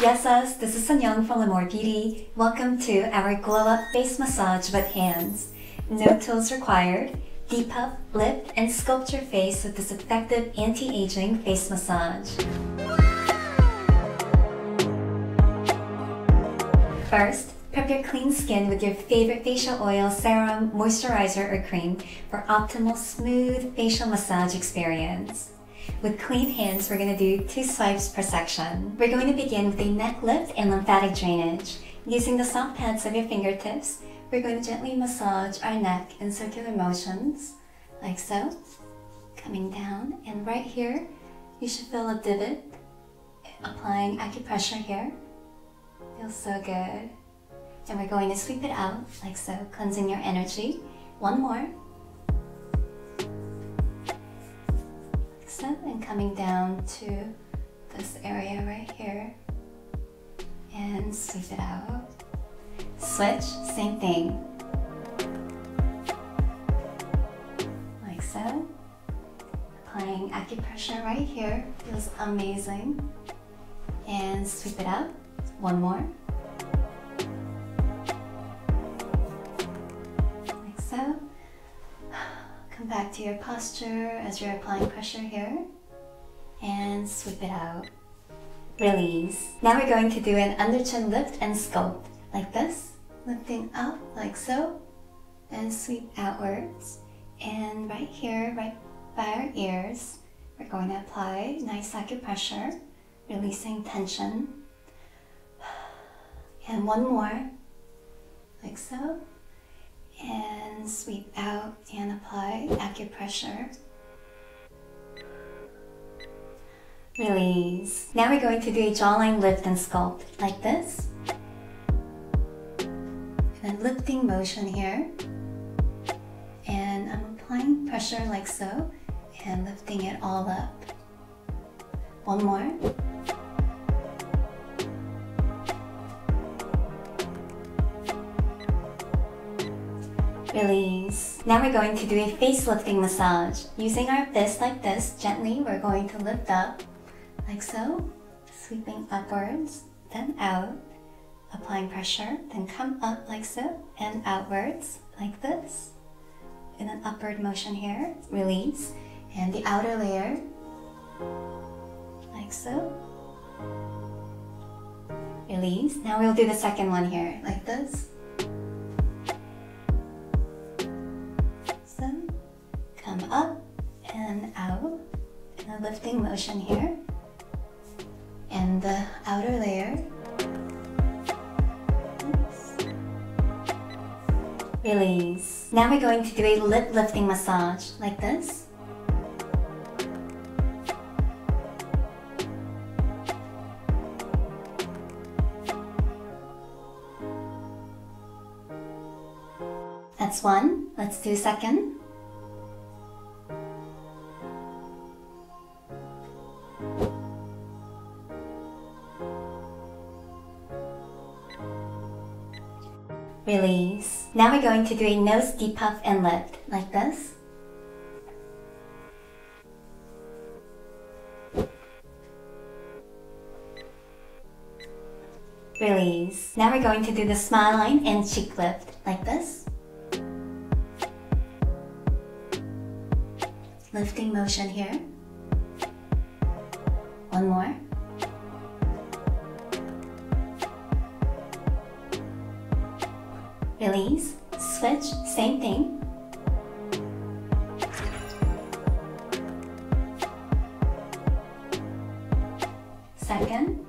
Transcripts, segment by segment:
Yesas, this is Sinyoung from Lémore Beauty. Welcome to our Glow Up Face Massage with Hands. No tools required. Depuff, lift, and sculpt your face with this effective anti-aging face massage. First, prep your clean skin with your favorite facial oil, serum, moisturizer, or cream for optimal smooth facial massage experience. With clean hands, we're going to do 2 swipes per section. We're going to begin with a neck lift and lymphatic drainage. Using the soft pads of your fingertips, we're going to gently massage our neck in circular motions, like so, coming down. And right here, you should feel a divot, applying acupressure here. Feels so good. And we're going to sweep it out, like so, cleansing your energy. One more. And coming down to this area right here and sweep it out. Switch, same thing. Like so. Applying acupressure right here. Feels amazing. And sweep it out. One more. Like so. Come back to your posture as you're applying pressure here and sweep it out. Release. Now we're going to do an under chin lift and sculpt like this, lifting up like so and sweep outwards. And right here, right by our ears, we're going to apply nice acupressure, releasing tension. And one more, like so. And sweep out and apply acupressure. Release. Now we're going to do a jawline lift and sculpt like this. And a lifting motion here. And I'm applying pressure like so and lifting it all up. One more. Release. Now we're going to do a face lifting massage. Using our fist like this, gently we're going to lift up, like so, sweeping upwards, then out, applying pressure, then come up like so, and outwards, like this, in an upward motion here, release, and the outer layer, like so, release. Now we'll do the second one here, like this. Come up and out in a lifting motion here, and the outer layer. Oops. Release. Now we're going to do a lip lifting massage like this. That's one. Let's do second. Release. Now we're going to do a nose depuff and lift, like this. Release. Now we're going to do the smile line and cheek lift, like this. Lifting motion here. One more. Release, switch, same thing. Second.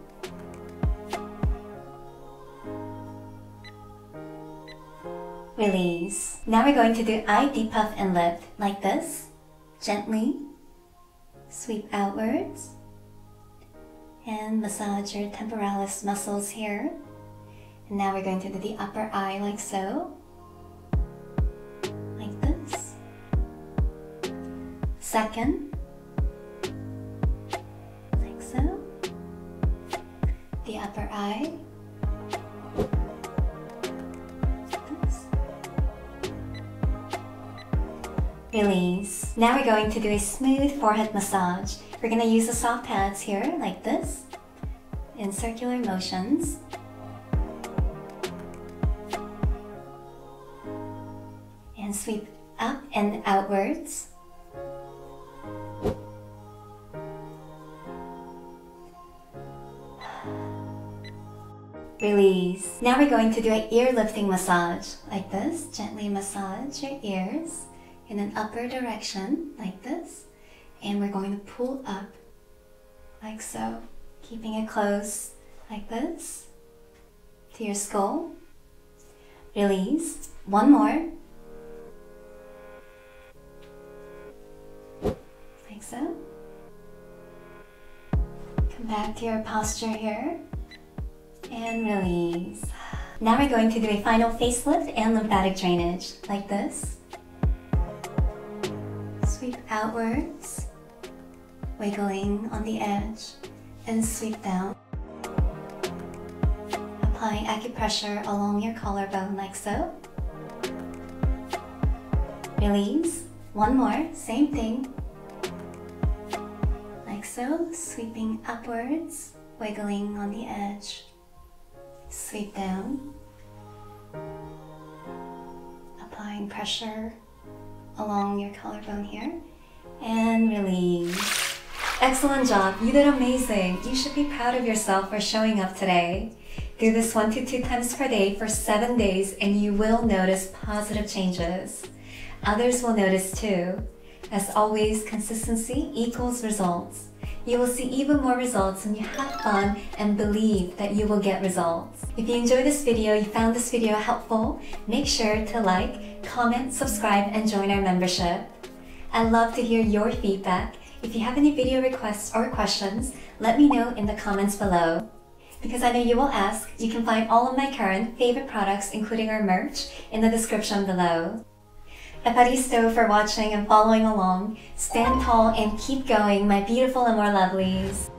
Release. Now we're going to do eye depuff and lift, like this. Gently sweep outwards and massage your temporalis muscles here. And now we're going to do the upper eye like so, like this. Second, like so. The upper eye, like this. Release. Now we're going to do a smooth forehead massage. We're going to use the soft pads here, like this. in circular motions. And sweep up and outwards. Release. Now we're going to do an ear lifting massage, like this. Gently massage your ears in an upward direction, like this. And we're going to pull up, like so. Keeping it close, like this, to your skull. Release. One more. Like so. Come back to your posture here. And release. Now we're going to do a final facelift and lymphatic drainage, like this. Sweep outwards, wiggling on the edge, and sweep down. Applying acupressure along your collarbone, like so. Release. One more, same thing. Like so, sweeping upwards, wiggling on the edge. Sweep down, applying pressure along your collarbone here, and release. Excellent job, you did amazing. You should be proud of yourself for showing up today. Do this 1 to 2 times per day for 7 days and you will notice positive changes. Others will notice too. As always, consistency equals results. You will see even more results when you have fun and believe that you will get results. If you enjoyed this video, you found this video helpful, make sure to like, comment, subscribe, and join our membership. I'd love to hear your feedback. If you have any video requests or questions, let me know in the comments below. Because I know you will ask, you can find all of my current favorite products, including our merch, in the description below. Aparisto for watching and following along. Stand tall and keep going, my beautiful Lémore Lovelies.